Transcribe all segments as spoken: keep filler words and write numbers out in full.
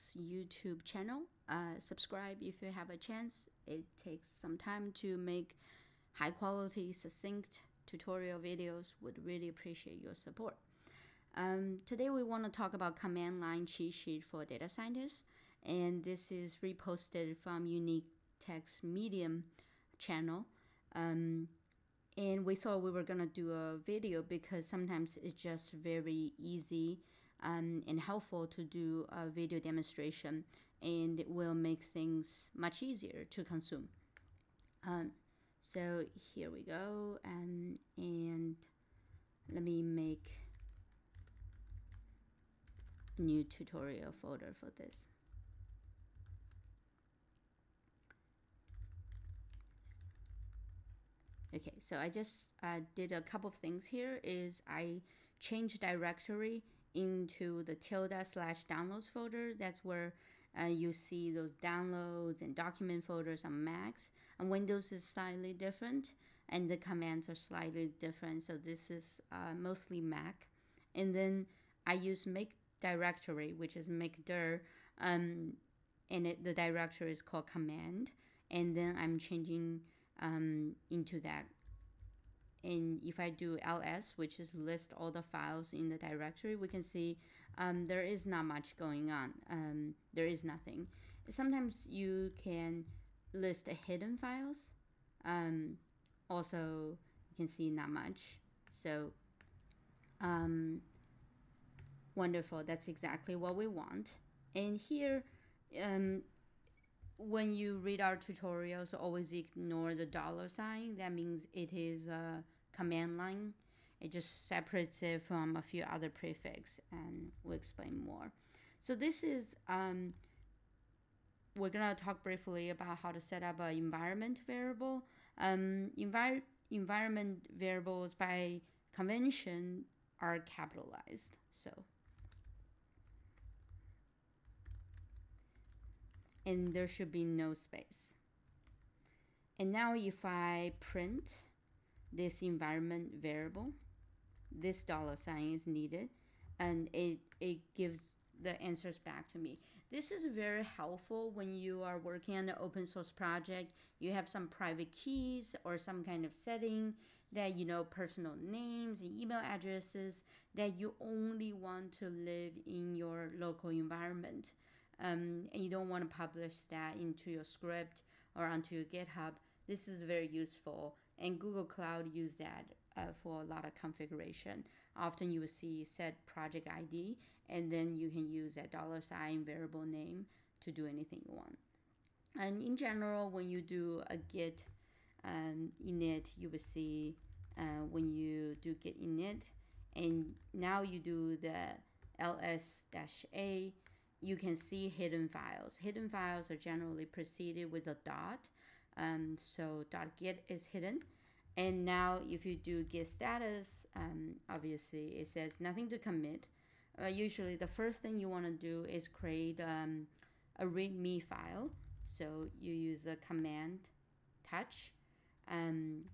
YouTube channel. Uh, subscribe if you have a chance. It takes some time to make high quality, succinct tutorial videos. Would really appreciate your support. Um, today we want to talk about command line cheat sheet for data scientists, and this is reposted from Uniqtech's Medium channel. Um, and we thought we were gonna do a video because sometimes it's just very easy um, and helpful to do a video demonstration, and it will make things much easier to consume. Um, so here we go, um, and let me make a new tutorial folder for this. Okay, so I just uh, did a couple of things here. Is I changed directory into the tilde slash downloads folder. That's where uh, you see those downloads and document folders on Macs. And Windows is slightly different, and the commands are slightly different. So this is uh, mostly Mac. And then I use make directory, which is mkdir, um, and it, the directory is called command. And then I'm changing Um, into that. And if I do ls, which is list all the files in the directory, we can see um, there is not much going on. Um, there is nothing. Sometimes you can list the hidden files. Um, also, you can see not much. So, um, wonderful. That's exactly what we want. And here, um, when you read our tutorials, always ignore the dollar sign. That means it is a command line. It just separates it from a few other prefixes, and we'll explain more. So this is, um, we're gonna talk briefly about how to set up an environment variable. Um, envir environment variables by convention are capitalized, so. And there should be no space. And now if I print this environment variable, this dollar sign is needed, and it, it gives the answers back to me. This is very helpful when you are working on an open source project. You have some private keys or some kind of setting that, you know, personal names and email addresses that you only want to live in your local environment. Um, and you don't want to publish that into your script or onto your GitHub. This is very useful, and Google Cloud use that uh, for a lot of configuration. Often you will see set project I D, and then you can use that dollar sign variable name to do anything you want. And in general, when you do a git um, init, you will see uh, when you do git init, and now you do the ls-a, you can see hidden files. Hidden files are generally preceded with a dot. Um, so dot git is hidden. And now if you do git status, um, obviously it says nothing to commit. Uh, usually the first thing you want to do is create um, a readme file. So you use the command touch. Um,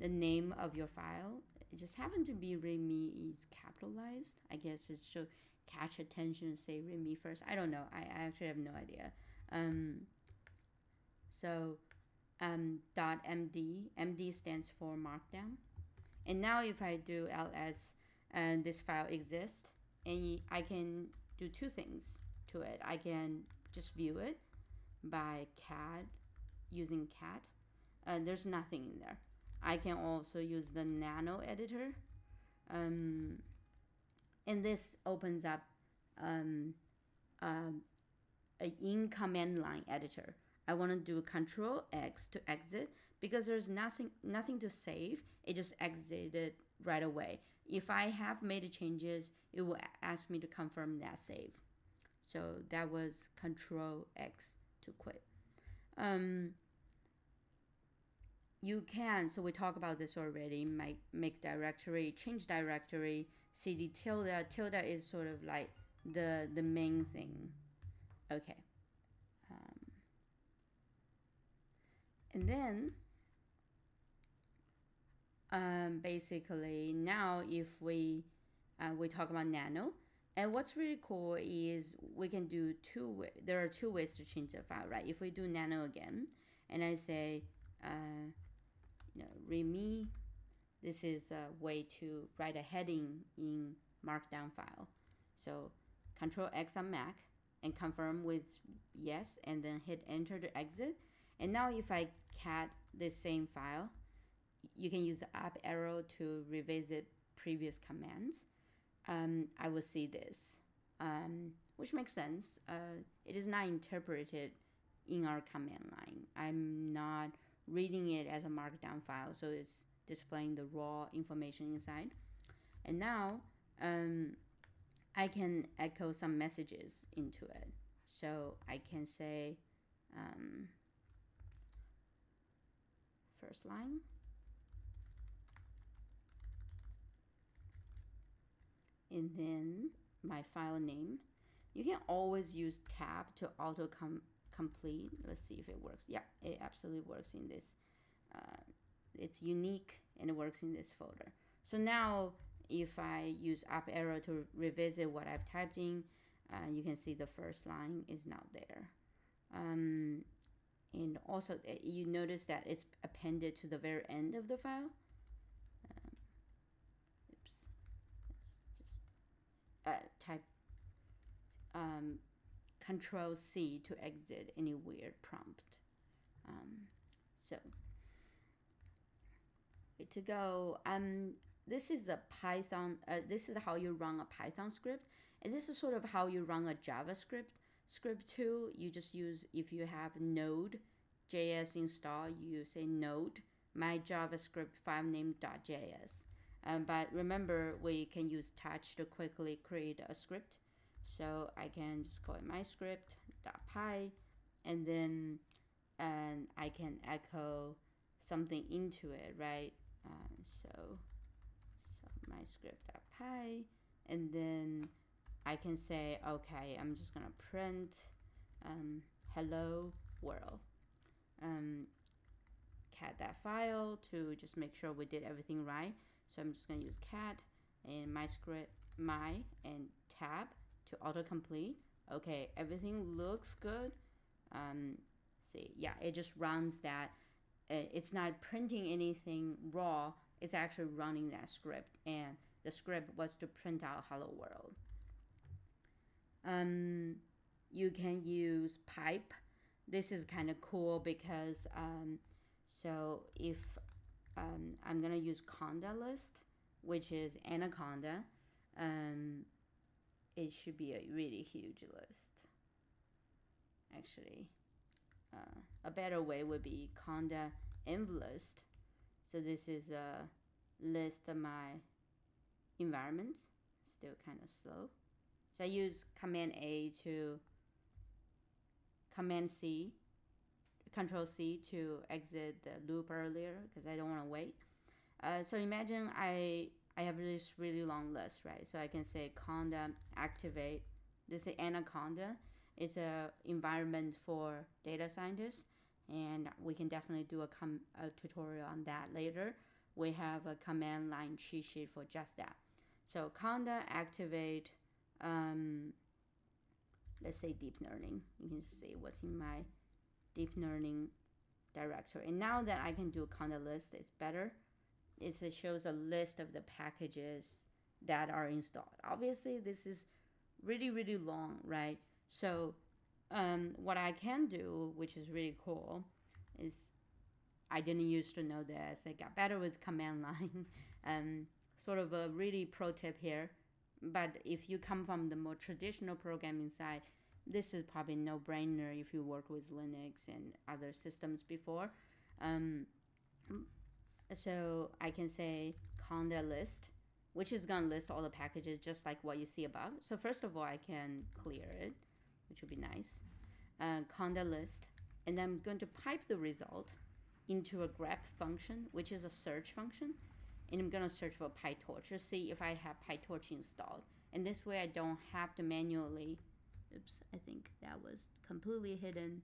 the name of your file, it just happened to be readme is capitalized. I guess it's so catch attention and say readme first. I don't know. I, I actually have no idea. Um, so um, dot .md. M D stands for markdown. And now if I do ls, and uh, this file exists, and I can do two things to it. I can just view it by cat, using cat. Uh, there's nothing in there. I can also use the nano editor. Um, And this opens up um, uh, an in command line editor. I want to do control X to exit because there's nothing nothing to save. It just exited right away. If I have made changes, it will ask me to confirm that save. So that was control X to quit. Um, You can, so we talked about this already, make, make directory, change directory, cd tilde. Tilde is sort of like the, the main thing. Okay. Um, and then, um, basically now if we, uh, we talk about nano, And what's really cool is we can do two, there are two ways to change the file, right? If we do nano again, and I say, uh, you know, read me, this is a way to write a heading in markdown file. So control X on Mac and confirm with yes, and then hit enter to exit. And now if I cat this same file, you can use the up arrow to revisit previous commands. Um, I will see this, um, which makes sense. Uh, it is not interpreted in our command line. I'm not reading it as a markdown file, so it's displaying the raw information inside. And now um, I can echo some messages into it. So I can say um, first line. And then my file name. You can always use tab to auto com complete. Let's see if it works. Yeah, it absolutely works in this. Uh, it's unique and it works in this folder. So now if I use up arrow to revisit what I've typed in, uh, you can see the first line is not there. Um, and also you notice that it's appended to the very end of the file. Um, oops. Uh, type um, control C to exit any weird prompt. Um, so good to go. Um, this is a Python, uh, this is how you run a Python script. And this is sort of how you run a JavaScript script too. You just use, if you have node dot J S installed, you say node, my JavaScript file name .js. Um, but remember, we can use touch to quickly create a script. So I can just call it my script.py, and then and I can echo something into it, right? Uh, so, so my script.py, and then I can say, okay, I'm just gonna print um, hello world. Um, cat that file to just make sure we did everything right. So I'm just going to use cat and my script, my and tab to autocomplete. Okay, everything looks good. Um, see, yeah, it just runs that. It's not printing anything raw. It's actually running that script, and the script was to print out hello world. Um, you can use pipe. This is kind of cool because um, so if Um, I'm gonna use conda list, which is Anaconda. Um, it should be a really huge list. Actually, uh, a better way would be conda env list. So this is a list of my environments. Still kind of slow. So I use command A to command C. Control C to exit the loop earlier because I don't want to wait. Uh, so imagine I I have this really long list, right? So I can say conda activate. This is Anaconda. It's a environment for data scientists, and we can definitely do a, com a tutorial on that later. We have a command line cheat sheet for just that. So conda activate. Um, let's say deep learning. You can see what's in my deep learning directory. And now that I can do conda list, it's better. It's, it shows a list of the packages that are installed. Obviously, this is really, really long, right? So um, what I can do, which is really cool, is I didn't used to know this. I got better with command line. um, sort of a really pro tip here. But if you come from the more traditional programming side, this is probably no-brainer if you work with Linux and other systems before. Um, so I can say conda list, which is going to list all the packages just like what you see above. So first of all, I can clear it, which would be nice. Uh, conda list, and I'm going to pipe the result into a grep function, which is a search function. And I'm going to search for PyTorch to see if I have PyTorch installed. And this way I don't have to manually... Oops, I think that was completely hidden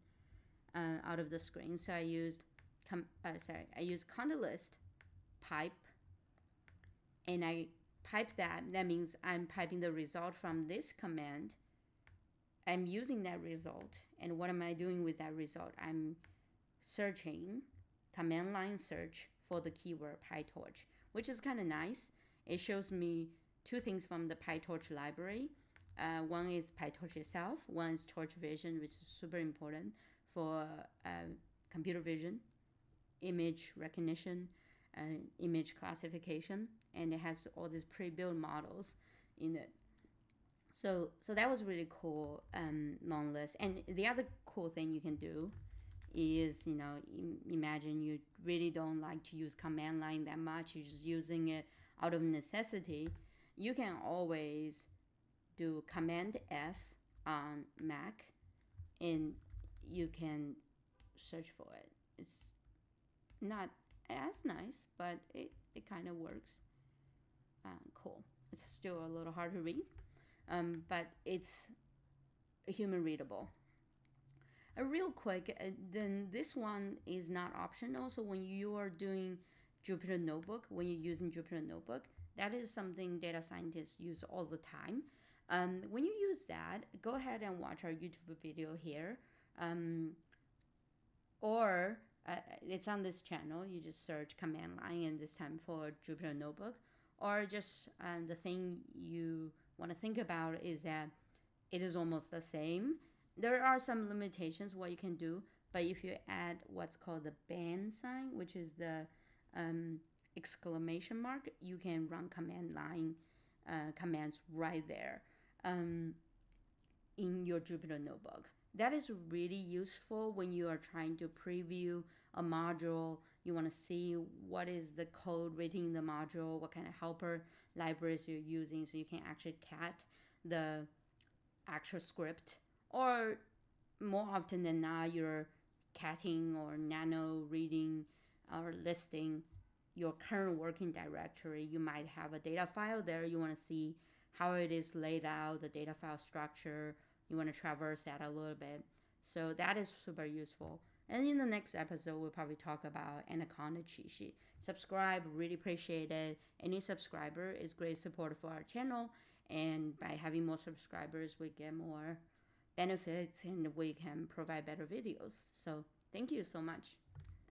uh, out of the screen. So I used, com uh, sorry, I used conda list, pipe, and I pipe that, that means I'm piping the result from this command. I'm using that result, and what am I doing with that result? I'm searching, command line search for the keyword PyTorch, which is kind of nice. It shows me two things from the PyTorch library. Uh, one is PyTorch itself, one is Torch Vision, which is super important for uh, computer vision, image recognition, and uh, image classification, and it has all these pre-built models in it. So, so that was really cool, um, long list. And the other cool thing you can do is, you know, im imagine you really don't like to use command line that much. You're just using it out of necessity. You can always do command F on Mac, and you can search for it. It's not as nice, but it, it kind of works. Um, cool. It's still a little hard to read, um, but it's human readable. Uh, real quick, uh, then this one is not optional. So when you are doing Jupyter Notebook, when you're using Jupyter Notebook, that is something data scientists use all the time. Um, when you use that, go ahead and watch our YouTube video here. Um, or uh, it's on this channel. You just search command line, and this time for Jupyter Notebook. Or just uh, the thing you want to think about is that it is almost the same. There are some limitations what you can do, but if you add what's called the band sign, which is the um, exclamation mark, you can run command line uh, commands right there um, in your Jupyter Notebook. That is really useful when you are trying to preview a module. You want to see what is the code written in the module, what kind of helper libraries you're using, so you can actually cat the actual script. Or more often than not, you're catting or nano reading or listing your current working directory. You might have a data file there. You want to see how it is laid out, the data file structure. You want to traverse that a little bit. So that is super useful. And in the next episode, we'll probably talk about Anaconda cheat sheet. Subscribe, really appreciate it. Any subscriber is great support for our channel. And by having more subscribers, we get more benefits and we can provide better videos. So thank you so much.